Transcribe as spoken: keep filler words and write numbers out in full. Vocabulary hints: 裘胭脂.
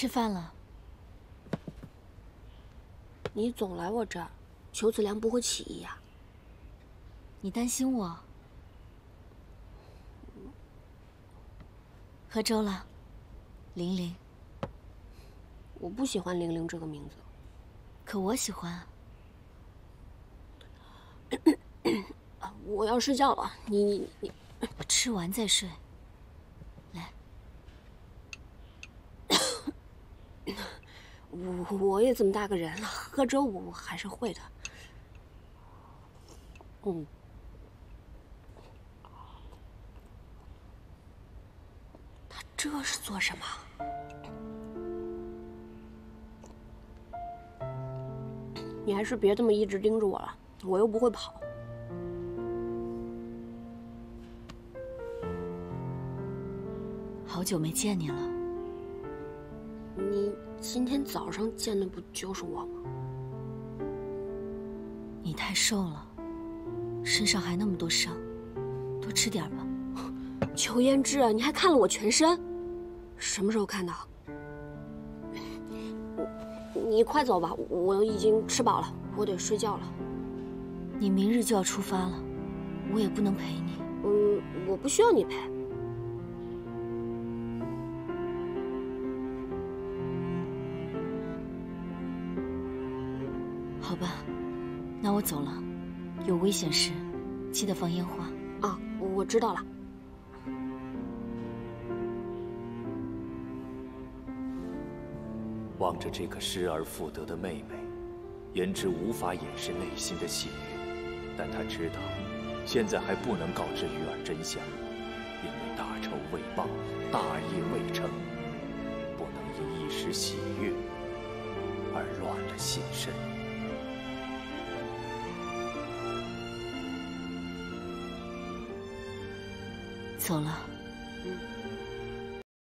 吃饭了。你总来我这儿，求子良不会起疑呀？你担心我？喝粥了，玲玲。我不喜欢玲玲这个名字，可我喜欢。我要睡觉了，你你你，我吃完再睡。 我我也这么大个人了，喝粥我我还是会的。嗯，他这是做什么？你还是别这么一直盯着我了，我又不会跑。好久没见你了。 你今天早上见的不就是我吗？你太瘦了，身上还那么多伤，多吃点吧。裘胭脂，你还看了我全身？什么时候看的？你快走吧，我已经吃饱了，我得睡觉了。你明日就要出发了，我也不能陪你。嗯，我不需要你陪。 好吧，那我走了，有危险时记得放烟花啊！我知道了。望着这个失而复得的妹妹，颜值无法掩饰内心的喜悦，但他知道，现在还不能告知鱼儿真相，因为大仇未报，大业未成，不能因一时喜悦而乱了心神。 走了。